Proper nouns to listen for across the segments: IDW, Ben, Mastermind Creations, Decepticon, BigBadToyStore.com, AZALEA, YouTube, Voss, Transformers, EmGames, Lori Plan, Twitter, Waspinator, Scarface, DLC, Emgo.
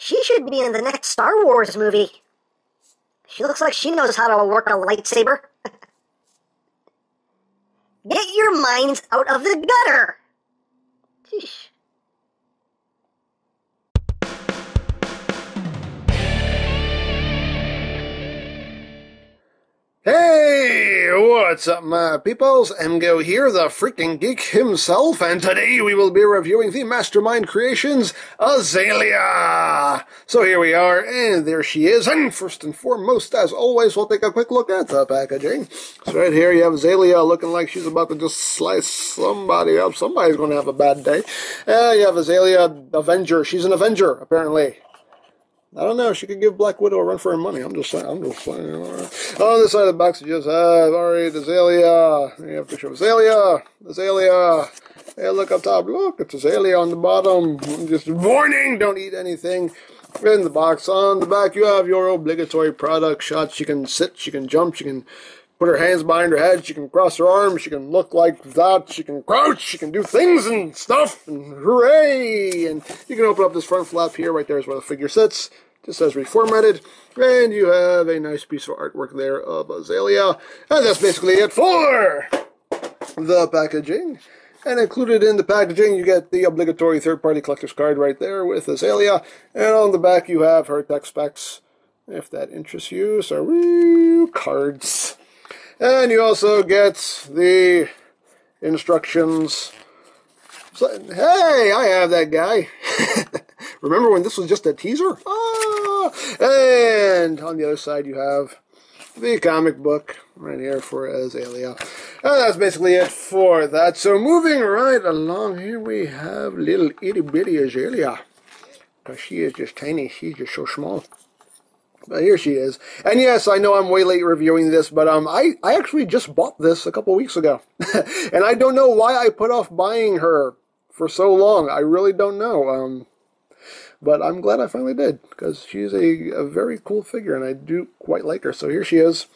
She should be in the next Star Wars movie. She looks like she knows how to work a lightsaber. Get your minds out of the gutter! Sheesh. Hey, what's up, my peoples? Emgo here, the freaking geek himself, and today we will be reviewing the Mastermind Creations Azalea. So here we are, and there she is. And first and foremost, as always, we'll take a quick look at the packaging. So right here you have Azalea looking like she's about to just slice somebody up. Somebody's going to have a bad day. You have Azalea, Avenger. She's an Avenger, apparently. I don't know. She could give Black Widow a run for her money. I'm just saying. On this side of the box, you just have, all right, Azalea. You have a picture of Azalea. Azalea. Hey, look up top. Look, it's Azalea on the bottom. Just warning, don't eat anything in the box. On the back, you have your obligatory product shots. She can sit. She can jump. She can put her hands behind her head. She can cross her arms. She can look like that. She can crouch. She can do things and stuff. And hooray! And you can open up this front flap here. Right there is where the figure sits. Just says reformatted, and you have a nice piece of artwork there of Azalea, and that's basically it for the packaging. And included in the packaging, you get the obligatory third-party collector's card right there with Azalea, and on the back you have her tech specs, if that interests you. Sorry, cards, and you also get the instructions. So, hey, I have that guy. Remember when this was just a teaser? Ah! And on the other side, you have the comic book right here for Azalea. And that's basically it for that. So moving right along, here we have little itty bitty Azalea. Because she is just tiny. She's just so small. But here she is. And yes, I know I'm way late reviewing this, but I actually just bought this a couple weeks ago. And I don't know why I put off buying her for so long. I really don't know. But I'm glad I finally did, because she's a very cool figure, and I do quite like her. So here she is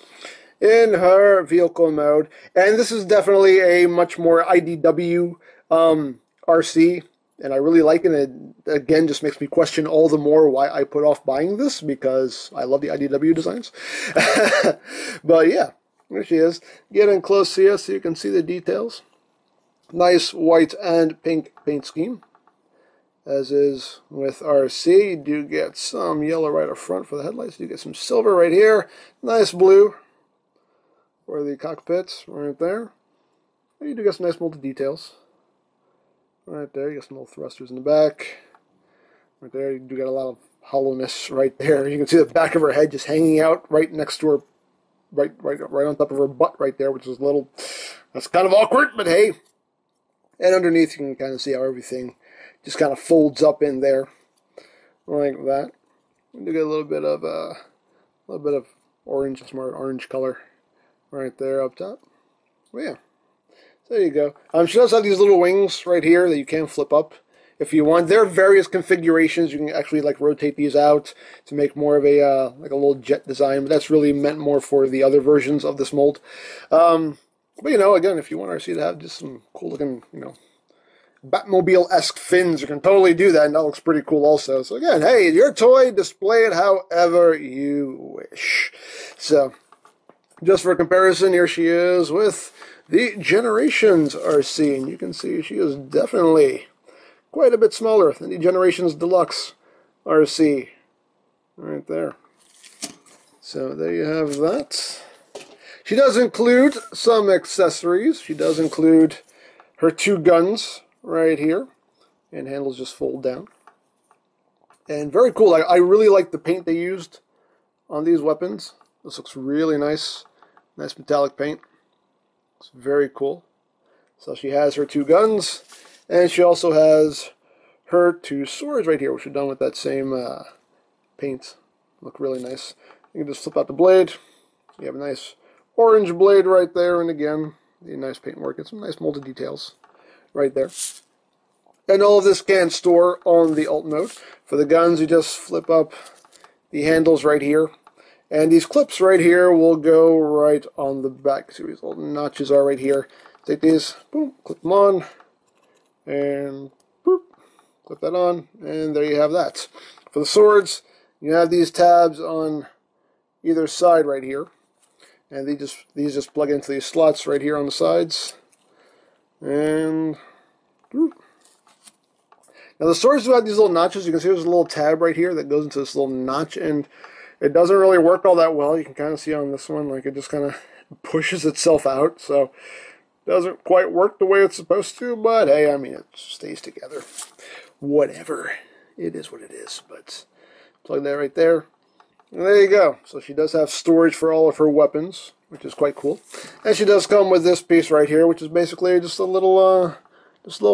in her vehicle mode. And this is definitely a much more IDW RC, and I really like it. And it, again, just makes me question all the more why I put off buying this, because I love the IDW designs. But yeah, here she is. Getting close here so you can see the details. Nice white and pink paint scheme. As is with RC, you do get some yellow right up front for the headlights. You get some silver right here. Nice blue for the cockpits right there. And you do get some nice molded details. Right there, you get some little thrusters in the back. Right there, you do get a lot of hollowness right there. You can see the back of her head just hanging out right next to her, right on top of her butt right there, which is a little, that's kind of awkward, but hey. And underneath, you can kind of see how everything just kind of folds up in there, like that. You get a little bit of orange, smart orange color, right there up top. Well, yeah, so there you go. She does have these little wings right here that you can flip up if you want. There are various configurations. You can actually like rotate these out to make more of a like a little jet design, but that's really meant more for the other versions of this mold. But you know, again, if you want RC to have just some cool looking, you know, Batmobile-esque fins, you can totally do that, and that looks pretty cool also. So again, hey, your toy, display it however you wish. So, just for comparison, here she is with the Generations RC, and you can see she is definitely quite a bit smaller than the Generations Deluxe RC. Right there. So there you have that. She does include some accessories. She does include her two guns right here, and handles just fold down, and very cool. I really like the paint they used on these weapons. This looks really nice, nice metallic paint. It's very cool. So she has her two guns, and she also has her two swords right here, which are done with that same paint. Look really nice. You can just flip out the blade. You have a nice orange blade right there, and again, the nice paint work and some nice molded details right there. And all of this can store on the alt mode. For the guns, you just flip up the handles right here, and these clips right here will go right on the back. See where these little notches are right here. Take these, boom, clip them on, and boop, clip that on, and there you have that. For the swords, you have these tabs on either side right here, and these just plug into these slots right here on the sides. And now the swords do have these little notches. You can see there's a little tab right here that goes into this little notch, and it doesn't really work all that well. You can kind of see on this one, like, it just kind of pushes itself out, so doesn't quite work the way it's supposed to, but hey, I mean, it stays together. Whatever. It is what it is, but plug that right there. And there you go. So she does have storage for all of her weapons, which is quite cool. And she does come with this piece right here, which is basically just a little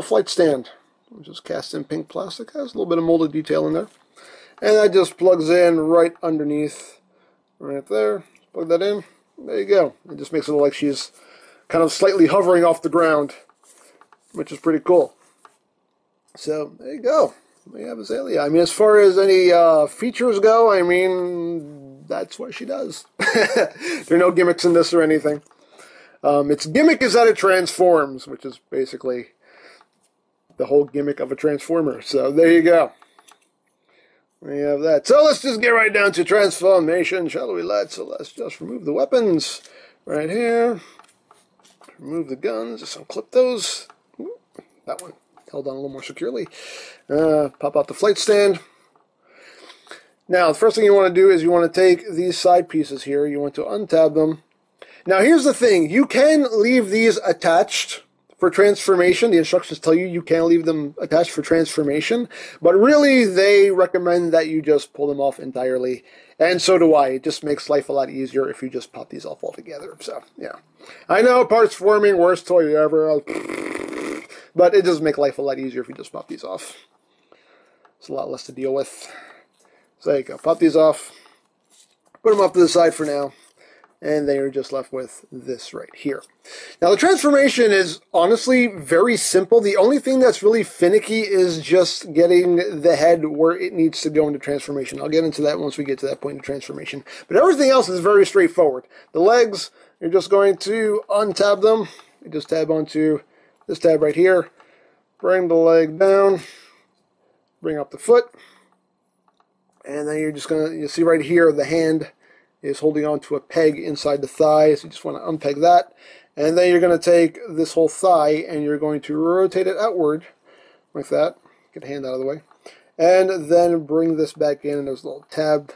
flight stand, which is cast in pink plastic. Has a little bit of molded detail in there. And that just plugs in right underneath, right there. Plug that in. There you go. It just makes it look like she's kind of slightly hovering off the ground, which is pretty cool. So there you go. We have Azalea. I mean, as far as any features go, I mean, that's what she does. There are no gimmicks in this or anything. Its gimmick is that it transforms, which is basically the whole gimmick of a transformer. So there you go. We have that. So let's just get right down to transformation, shall we, lads? So let's just remove the weapons right here. Remove the guns. Just unclip those. That one held on a little more securely. Pop out the flight stand. Now, the first thing you want to do is you want to take these side pieces here. You want to untab them. Now, here's the thing. You can leave these attached for transformation. The instructions tell you you can leave them attached for transformation, but really they recommend that you just pull them off entirely, and so do I. It just makes life a lot easier if you just pop these off altogether. So, yeah. I know, parts forming, worst toy ever, but it does make life a lot easier if you just pop these off. It's a lot less to deal with. So there you go. Pop these off. Put them off to the side for now. And they are just left with this right here. Now, the transformation is honestly very simple. The only thing that's really finicky is just getting the head where it needs to go into transformation. I'll get into that once we get to that point of transformation. But everything else is very straightforward. The legs, you're just going to untab them. You just tab onto this tab right here. Bring the leg down. Bring up the foot. And then you're just going to, you see right here, the hand is holding on to a peg inside the thigh, so you just want to unpeg that. And then you're going to take this whole thigh and you're going to rotate it outward, like that. Get a hand out of the way. And then bring this back in, and there's a little tab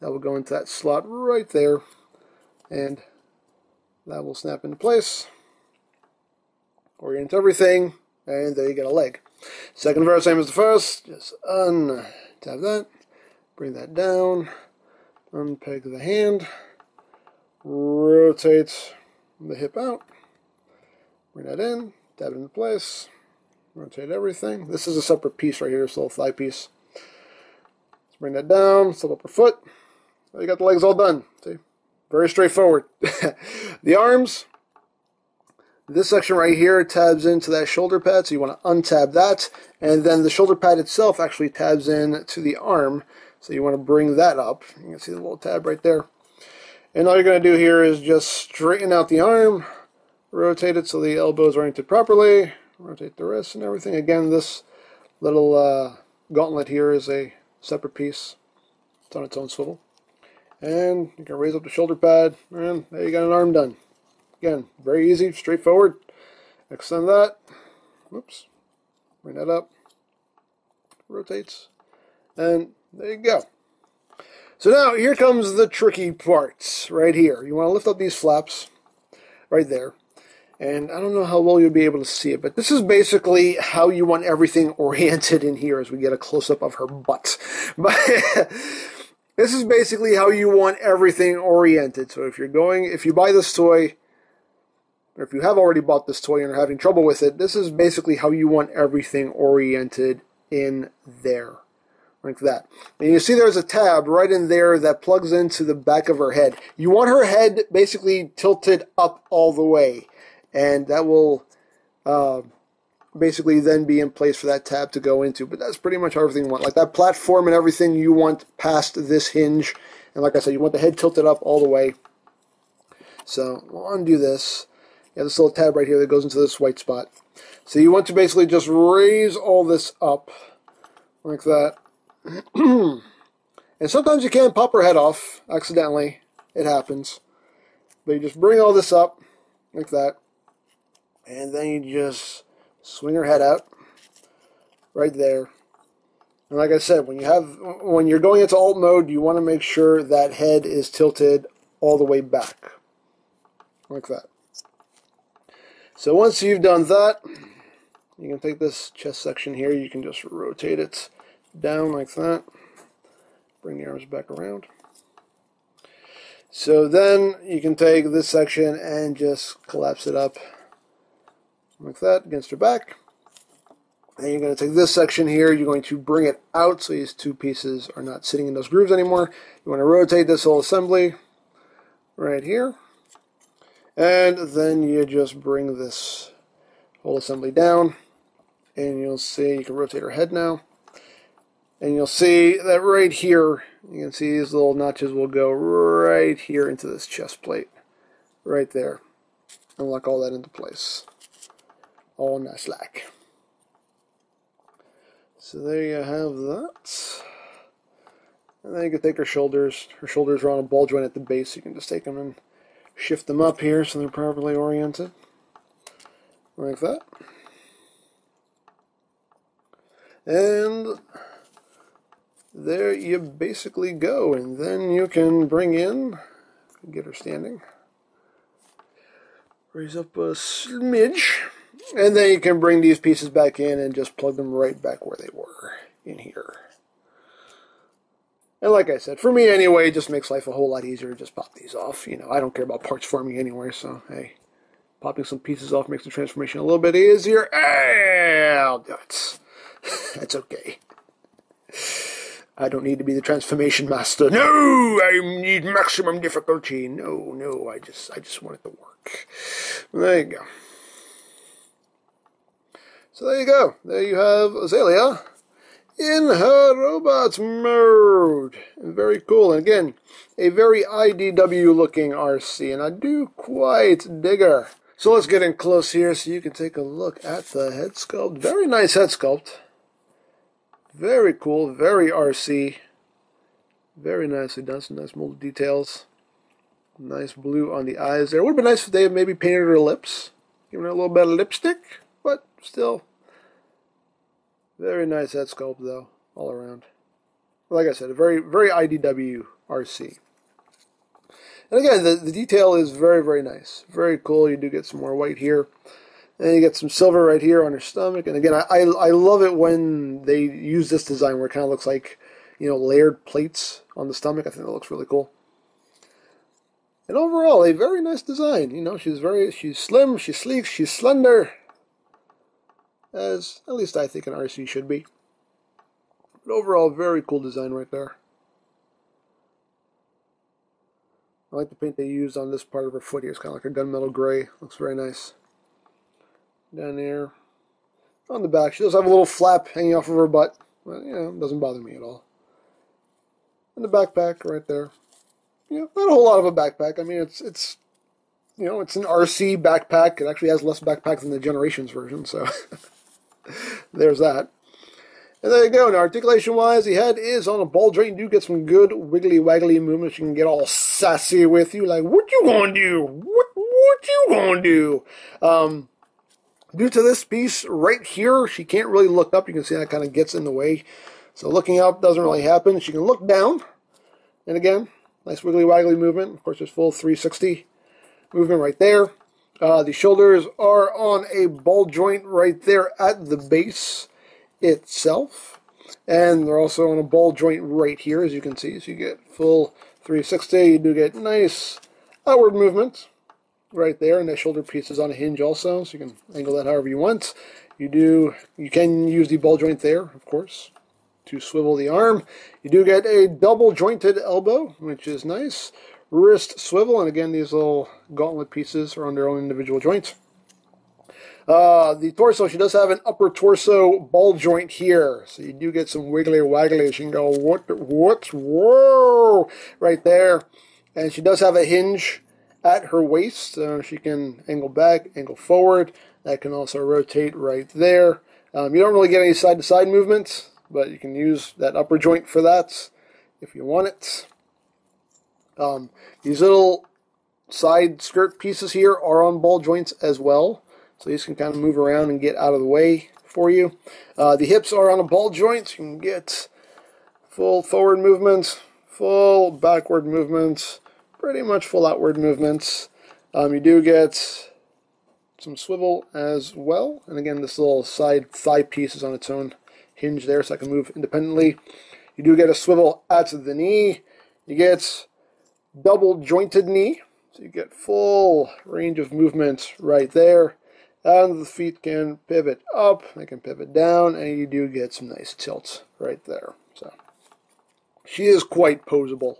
that will go into that slot right there. And that will snap into place. Orient everything, and there you get a leg. Second verse, same as the first. Just untab that, bring that down. Unpeg the hand, rotate the hip out, bring that in, dab it into place, rotate everything. This is a separate piece right here, this little thigh piece. Let's bring that down, slip up her foot. Well, you got the legs all done. See? Very straightforward. The arms, this section right here tabs into that shoulder pad, so you want to untab that, and then the shoulder pad itself actually tabs in to the arm. So you want to bring that up. You can see the little tab right there. And all you're going to do here is just straighten out the arm, rotate it so the elbow's oriented properly, rotate the wrist and everything. Again, this little gauntlet here is a separate piece. It's on its own swivel. And you can raise up the shoulder pad, and there you got an arm done. Again, very easy, straightforward. Extend that. Whoops. Bring that up. Rotates. And there you go. So now, here comes the tricky parts right here. You want to lift up these flaps right there. And I don't know how well you'll be able to see it, but this is basically how you want everything oriented in here as we get a close-up of her butt. But this is basically how you want everything oriented. So if you're going, if you buy this toy, or if you have already bought this toy and are having trouble with it, this is basically how you want everything oriented in there. Like that. And you see there's a tab right in there that plugs into the back of her head. You want her head basically tilted up all the way. And that will basically then be in place for that tab to go into. But that's pretty much everything you want. Like that platform and everything you want past this hinge. And like I said, you want the head tilted up all the way. So we'll undo this. You have this little tab right here that goes into this white spot. So you want to basically just raise all this up like that. And sometimes you can pop her head off accidentally. It happens. But you just bring all this up like that, and then you just swing her head out right there. And like I said, when you're going into alt mode, you want to make sure that head is tilted all the way back like that. So once you've done that, you can take this chest section here, you can just rotate it down like that, bring the arms back around. So then you can take this section and just collapse it up like that against her back. And you're going to take this section here, you're going to bring it out so these two pieces are not sitting in those grooves anymore. You want to rotate this whole assembly right here. And then you just bring this whole assembly down. And you'll see, you can rotate her head now. And you'll see that right here, you can see these little notches will go right here into this chest plate. Right there. And lock all that into place. All nice like. So there you have that. And then you can take her shoulders. Her shoulders are on a ball joint at the base. You can just take them and shift them up here so they're properly oriented. Like that. And there you basically go, and then you can bring in, get her standing, raise up a smidge, and then you can bring these pieces back in and just plug them right back where they were in here. And like I said, for me anyway, it just makes life a whole lot easier to just pop these off. You know, I don't care about parts forming anyway, so hey, popping some pieces off makes the transformation a little bit easier. Hey, I'll do it. That's okay. I don't need to be the transformation master. No, I need maximum difficulty. No, I just want it to work. There you go. So there you go. There you have Azalea in her robots mode. Very cool. And again, a very IDW looking RC, and I do quite dig her. So let's get in close here so you can take a look at the head sculpt. Very nice head sculpt. Very cool, very RC, very nicely done, some nice molded details, nice blue on the eyes there. Would have been nice if they had maybe painted her lips, giving her a little bit of lipstick, but still, very nice head sculpt though, all around. Like I said, a very, very IDW RC. And again, the detail is very, very nice, very cool. You do get some more white here. And you get some silver right here on her stomach. And again, I love it when they use this design where it kind of looks like, you know, layered plates on the stomach. I think that looks really cool. And overall, a very nice design. You know, she's slim, she's sleek, she's slender. As at least I think an RC should be. But overall, very cool design right there. I like the paint they used on this part of her foot here. It's kind of like a gunmetal gray. Looks very nice. Down there, on the back, she does have a little flap hanging off of her butt. Well, you know, it doesn't bother me at all. And the backpack right there. You know, not a whole lot of a backpack. I mean, it's you know, it's an RC backpack. It actually has less backpack than the Generations version, so there's that. And there you go. Now, articulation-wise, the head is on a ball joint. You do get some good wiggly-waggly movements. You can get all sassy with you, like, what you gonna do? What you gonna do? Due to this piece right here, she can't really look up. You can see that kind of gets in the way. So looking up doesn't really happen. She can look down. And again, nice wiggly-waggly movement. Of course, there's full 360 movement right there. The shoulders are on a ball joint right there at the base itself. And they're also on a ball joint right here, as you can see. So you get full 360. You do get nice outward movement right there, and that shoulder piece is on a hinge also, so you can angle that however you want. You can use the ball joint there, of course, to swivel the arm. You do get a double jointed elbow, which is nice. Wrist swivel, and again, these little gauntlet pieces are on their own individual joints. The torso, she does have an upper torso ball joint here, so you do get some wiggly waggly. She can go, what, whoa, right there. And she does have a hinge at her waist, so she can angle back, angle forward. That can also rotate right there. You don't really get any side-to-side movements. but you can use that upper joint for that if you want it. These little side skirt pieces here are on ball joints as well, so these can kind of move around and get out of the way for you. The hips are on a ball joint, so you can get full forward movements, full backward movements, pretty much full outward movements. You do get some swivel as well, and again this little side thigh piece is on its own hinge there, so I can move independently. You do get a swivel at the knee. You get double jointed knee, so you get full range of movement right there, and the feet can pivot up, they can pivot down, and you do get some nice tilts right there. So she is quite poseable.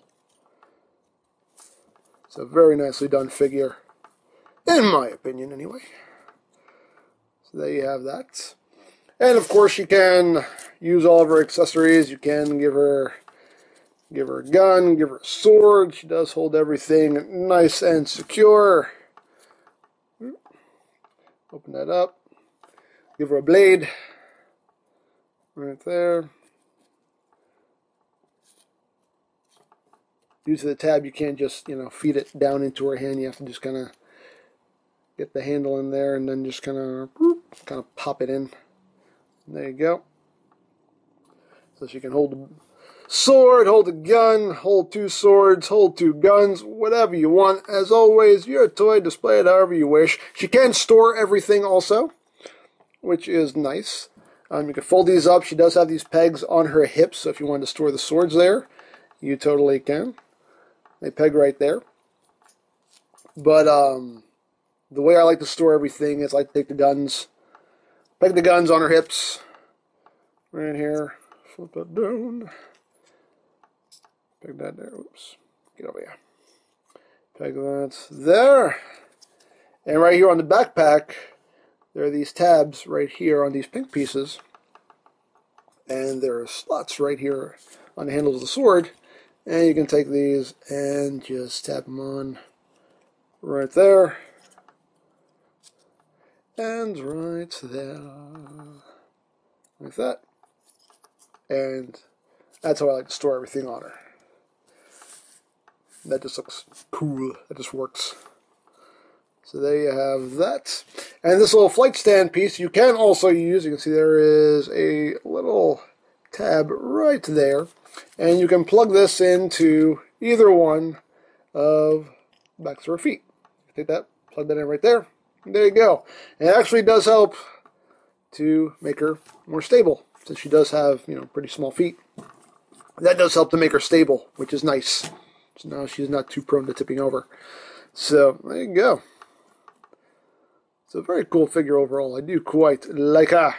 It's a very nicely done figure, in my opinion anyway. So there you have that. And of course you can use all of her accessories. You can give her a gun, give her a sword. She does hold everything nice and secure. Open that up. Give her a blade. Right there. Due to the tab, you can't just, feed it down into her hand. You have to just kind of get the handle in there and then just kind of pop it in. And there you go. So she can hold a sword, hold a gun, hold two swords, hold two guns, whatever you want. As always, your toy, display it however you wish. She can store everything also, which is nice. You can fold these up. She does have these pegs on her hips, so if you wanted to store the swords there, you totally can. They peg right there. But the way I like to store everything is I take the guns, peg the guns on her hips, right here, flip that down, peg that there, oops, get over here, peg that there, and right here on the backpack, there are these tabs right here on these pink pieces, and there are slots right here on the handles of the sword, and you can take these and just tap them on right there. And right there, like that. And that's how I like to store everything on her. That just looks cool. That just works. So there you have that. And this little flight stand piece you can also use. You can see there is a little tab right there. And you can plug this into either one of the backs of her feet. Take that, plug that in right there. There you go. And it actually does help to make her more stable, since she does have, pretty small feet. That does help to make her stable, which is nice. So now she's not too prone to tipping over. So there you go. It's a very cool figure overall. I do quite like her.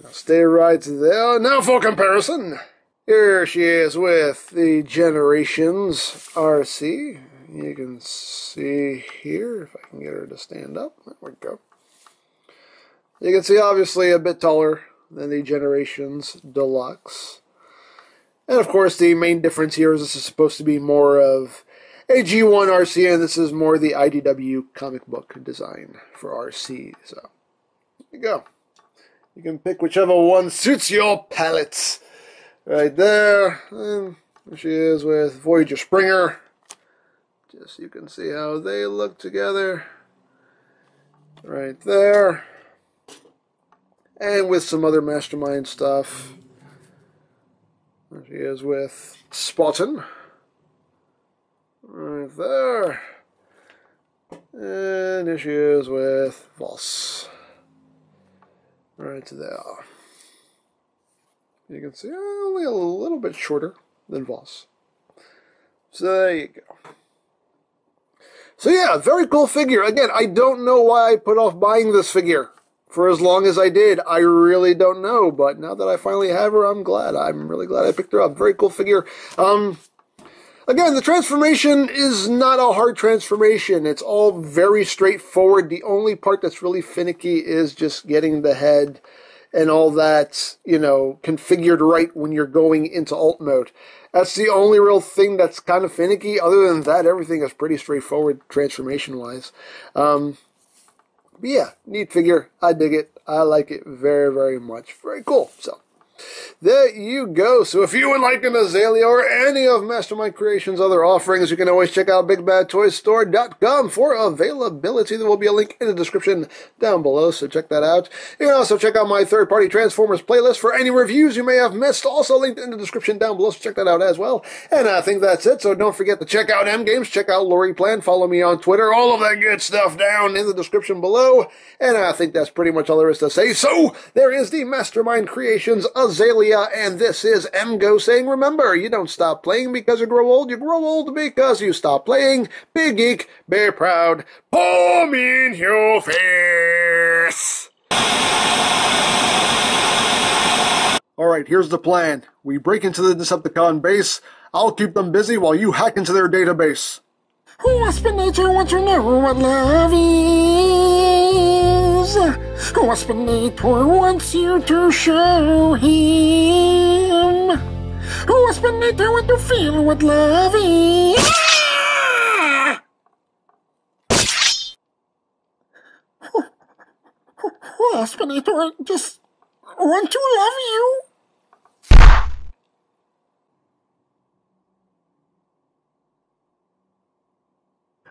Now stay right there. Now for comparison. Here she is with the Generations RC. You can see here, if I can get her to stand up, there we go. You can see obviously a bit taller than the Generations Deluxe. And of course the main difference here is this is supposed to be more of a G1 RC, and this is more the IDW comic book design for RC. So, there you go. You can pick whichever one suits your palette. Right there, and there she is with Voyager Springer. Just you can see how they look together right there, and with some other Mastermind stuff. There she is with Spartan right there, and here she is with Voss right there. You can see only a little bit shorter than Voss, so there you go. So yeah, very cool figure. Again, I don't know why I put off buying this figure for as long as I did. I really don't know, but now that I finally have her, I'm glad. I'm really glad I picked her up. Very cool figure. Again, the transformation is not a hard transformation. It's all very straightforward. The only part that's really finicky is just getting the head and all that, configured right when you're going into alt mode. That's the only real thing that's kind of finicky. Other than that, everything is pretty straightforward transformation-wise. But yeah, neat figure. I dig it. I like it very, very much. Very cool. So There you go. So if you would like an Azalea or any of Mastermind Creations' other offerings, you can always check out BigBadToyStore.com for availability. There will be a link in the description down below, so check that out. You can also check out my third-party Transformers playlist for any reviews you may have missed, also linked in the description down below, so check that out as well. And I think that's it, so don't forget to check out EmGames, check out Lori Plan, follow me on Twitter, all of that good stuff down in the description below. And I think that's pretty much all there is to say. So there is the Mastermind Creations Azalea, and this is Emgo saying, remember, you don't stop playing because you grow old because you stop playing. Big geek, be proud, palm in your face. Alright, here's the plan. We break into the Decepticon base. I'll keep them busy while you hack into their database. Waspinator, what you know what love is? Waspinator wants you to show him. Waspinator wants to feel what love is. Waspinator just want to love you.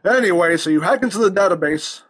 Anyway, so you hack into the database.